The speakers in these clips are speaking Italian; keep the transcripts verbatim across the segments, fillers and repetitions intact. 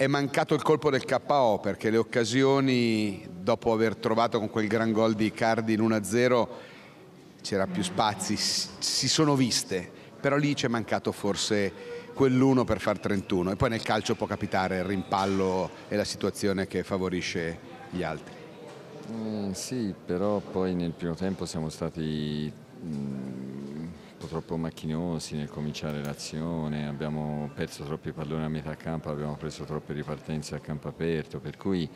È mancato il colpo del K O, perché le occasioni, dopo aver trovato con quel gran gol di Icardi l'uno a zero, c'era più spazi, si sono viste, però lì c'è mancato forse quell'uno per far trentuno, e poi nel calcio può capitare il rimpallo e la situazione che favorisce gli altri. Mm, sì, però poi nel primo tempo siamo stati mm, un po' troppo macchinosi nel cominciare l'azione, abbiamo perso troppi palloni a metà campo, abbiamo preso troppe ripartenze a campo aperto, per cui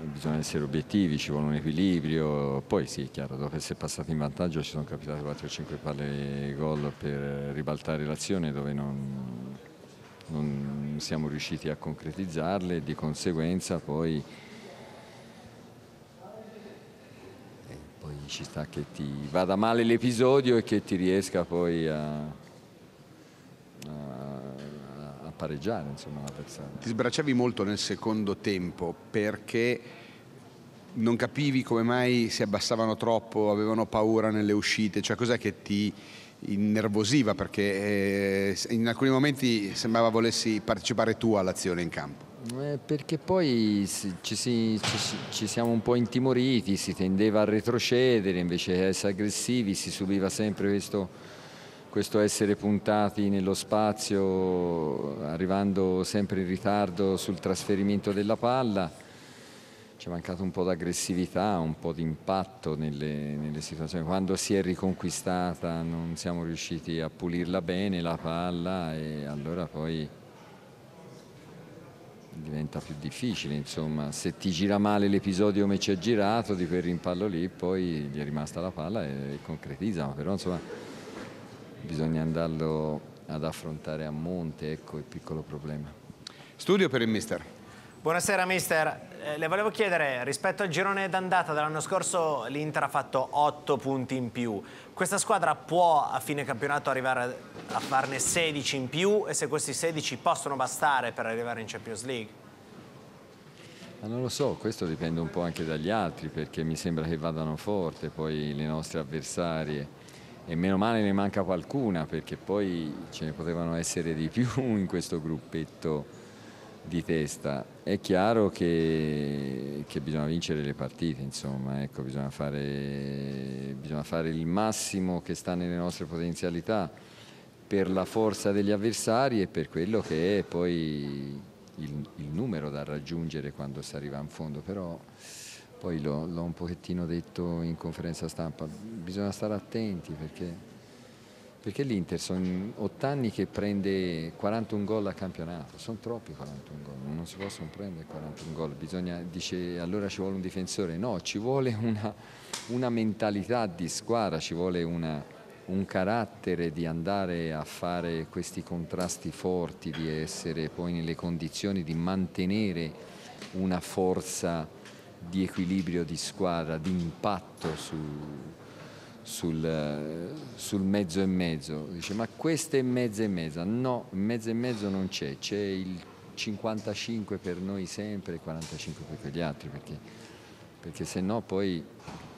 bisogna essere obiettivi, ci vuole un equilibrio. Poi sì, è chiaro, dopo essere passati in vantaggio ci sono capitate quattro o cinque palle gol per ribaltare l'azione dove non, non siamo riusciti a concretizzarle, e di conseguenza poi ci sta che ti vada male l'episodio e che ti riesca poi a, a, a pareggiare, insomma, l'avversario. Ti sbracciavi molto nel secondo tempo perché non capivi come mai si abbassavano troppo, avevano paura nelle uscite, cioè cos'è che ti innervosiva, perché in alcuni momenti sembrava volessi partecipare tu all'azione in campo. Eh, perché poi ci, si, ci, ci siamo un po' intimoriti, si tendeva a retrocedere invece che essere aggressivi, si subiva sempre questo, questo essere puntati nello spazio, arrivando sempre in ritardo sul trasferimento della palla. Ci è mancato un po' d'aggressività, un po' di impatto nelle, nelle situazioni. Quando si è riconquistata non siamo riusciti a pulirla bene la palla, e allora poi diventa più difficile, insomma, se ti gira male l'episodio come ci ha girato di quel rimpallo lì, poi gli è rimasta la palla e concretizza, però insomma bisogna andarlo ad affrontare a monte, ecco il piccolo problema. Studio per il mister. Buonasera mister, eh, le volevo chiedere, rispetto al girone d'andata dell'anno scorso l'Inter ha fatto otto punti in più, questa squadra può a fine campionato arrivare a farne sedici in più, e se questi sedici possono bastare per arrivare in Champions League? Ma non lo so, questo dipende un po' anche dagli altri, perché mi sembra che vadano forte poi le nostre avversarie, e meno male ne manca qualcuna, perché poi ce ne potevano essere di più in questo gruppetto di testa. È chiaro che, che bisogna vincere le partite, insomma, ecco, bisogna fare, bisogna fare il massimo che sta nelle nostre potenzialità per la forza degli avversari e per quello che è poi il, il numero da raggiungere quando si arriva in fondo. Però poi l'ho un pochettino detto in conferenza stampa, bisogna stare attenti, perché Perché l'Inter sono otto anni che prende quarantuno gol a campionato, sono troppi quarantuno gol, non si possono prendere quarantuno gol, bisogna, dice allora ci vuole un difensore, no, ci vuole una, una mentalità di squadra, ci vuole una, un carattere di andare a fare questi contrasti forti, di essere poi nelle condizioni di mantenere una forza di equilibrio di squadra, di impatto su... Sul, sul mezzo e mezzo. Dice ma questa è mezza e mezza, no, mezza e mezzo non c'è, c'è il cinquantacinque per noi sempre e il quarantacinque per quegli altri, perché, perché se no poi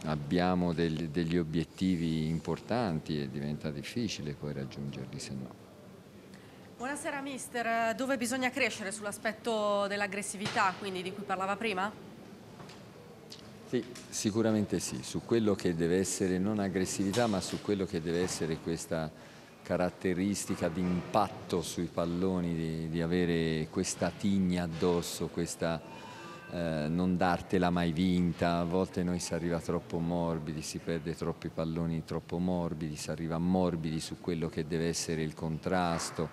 abbiamo del, degli obiettivi importanti e diventa difficile poi raggiungerli se no. Buonasera mister, dove bisogna crescere sull'aspetto dell'aggressività, quindi, di cui parlava prima? Sì, sicuramente sì, su quello che deve essere non aggressività, ma su quello che deve essere questa caratteristica di impatto sui palloni, di, di avere questa tigna addosso, questa eh, non dartela mai vinta. A volte noi si arriva troppo morbidi, si perde troppi palloni troppo morbidi, si arriva morbidi su quello che deve essere il contrasto,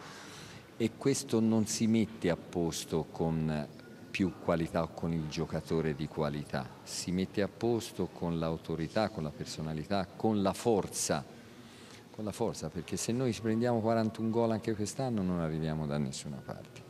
e questo non si mette a posto con più qualità o con il giocatore di qualità, si mette a posto con l'autorità, con la personalità, con la forza, con la forza, perché se noi prendiamo quarantuno gol anche quest'anno non arriviamo da nessuna parte.